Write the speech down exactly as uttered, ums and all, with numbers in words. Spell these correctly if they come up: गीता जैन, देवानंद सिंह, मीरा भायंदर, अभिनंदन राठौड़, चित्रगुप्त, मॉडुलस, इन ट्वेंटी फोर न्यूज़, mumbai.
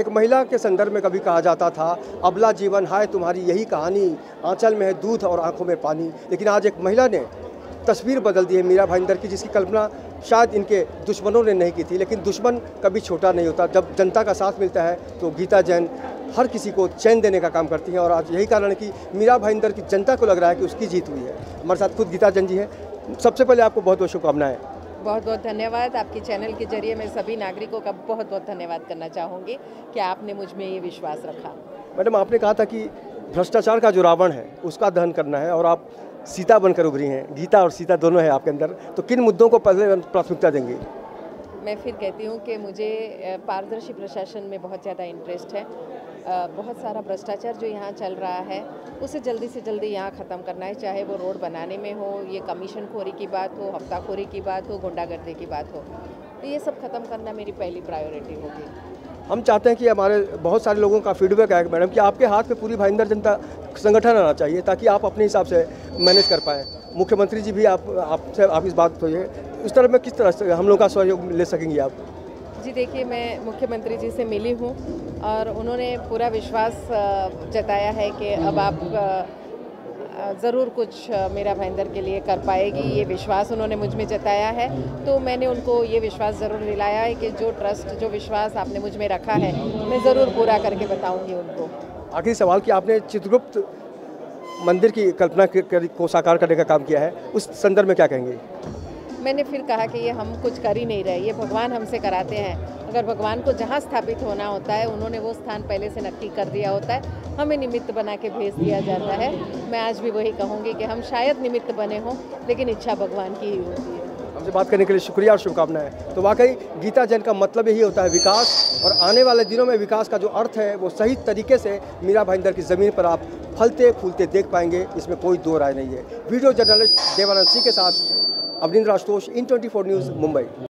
एक महिला के संदर्भ में कभी कहा जाता था, अबला जीवन हाय तुम्हारी यही कहानी, आंचल में है दूध और आंखों में पानी। लेकिन आज एक महिला ने तस्वीर बदल दी है मीरा भायंदर की, जिसकी कल्पना शायद इनके दुश्मनों ने नहीं की थी। लेकिन दुश्मन कभी छोटा नहीं होता, जब जनता का साथ मिलता है तो गीता जैन हर किसी को चैन देने का काम करती हैं। और आज यही कारण है कि मीरा भायंदर की जनता को लग रहा है कि उसकी जीत हुई है। हमारे साथ खुद गीता जैन जी हैं। सबसे पहले आपको बहुत बहुत शुभकामनाएं। बहुत बहुत धन्यवाद। आपके चैनल के जरिए मैं सभी नागरिकों का बहुत बहुत धन्यवाद करना चाहूँगी कि आपने मुझ में ये विश्वास रखा। मैडम, आपने कहा था कि भ्रष्टाचार का जो रावण है उसका दहन करना है और आप सीता बनकर उभरी हैं। गीता और सीता दोनों हैं आपके अंदर, तो किन मुद्दों को पहले प्राथमिकता देंगी? मैं फिर कहती हूँ कि मुझे पारदर्शी प्रशासन में बहुत ज़्यादा इंटरेस्ट है। बहुत सारा भ्रष्टाचार जो यहाँ चल रहा है उसे जल्दी से जल्दी यहाँ ख़त्म करना है, चाहे वो रोड बनाने में हो, ये कमीशन खोरी की बात हो, हफ्ताखोरी की बात हो, गुंडागर्दी की बात हो, तो ये सब ख़त्म करना मेरी पहली प्रायोरिटी होगी। हम चाहते हैं कि हमारे बहुत सारे लोगों का फीडबैक आए मैडम कि आपके हाथ में पूरी भायंदर जनता संगठन आना चाहिए ताकि आप अपने हिसाब से मैनेज कर पाएँ। मुख्यमंत्री जी भी आप आपसे आप इस बात पर इस तरह में किस तरह से हम लोग का सहयोग ले सकेंगी आप? जी देखिए, मैं मुख्यमंत्री जी से मिली हूँ और उन्होंने पूरा विश्वास जताया है कि अब आप ज़रूर कुछ मीरा भायंदर के लिए कर पाएगी। ये विश्वास उन्होंने मुझ में जताया है, तो मैंने उनको ये विश्वास ज़रूर दिलाया है कि जो ट्रस्ट, जो विश्वास आपने मुझ में रखा है मैं ज़रूर पूरा करके बताऊँगी उनको। आखिरी सवाल कि आपने चित्रगुप्त मंदिर की कल्पना को साकार करने का काम किया है, उस संदर्भ में क्या कहेंगे? मैंने फिर कहा कि ये हम कुछ कर ही नहीं रहे, ये भगवान हमसे कराते हैं। अगर भगवान को जहाँ स्थापित होना होता है उन्होंने वो स्थान पहले से नक्की कर दिया होता है, हमें निमित्त बना के भेज दिया जाता है। मैं आज भी वही कहूँगी कि हम शायद निमित्त बने हों लेकिन इच्छा भगवान की ही होती है। हमसे बात करने के लिए शुक्रिया और शुभकामनाएं। तो वाकई गीता जैन का मतलब यही होता है विकास, और आने वाले दिनों में विकास का जो अर्थ है वो सही तरीके से मीरा भायंदर की ज़मीन पर आप फलते फूलते देख पाएंगे, इसमें कोई दो राय नहीं है। वीडियो जर्नलिस्ट देवानंद सिंह के साथ अभिनंदन राठौड़, इन ट्वेंटी फोर न्यूज़, Mumbai.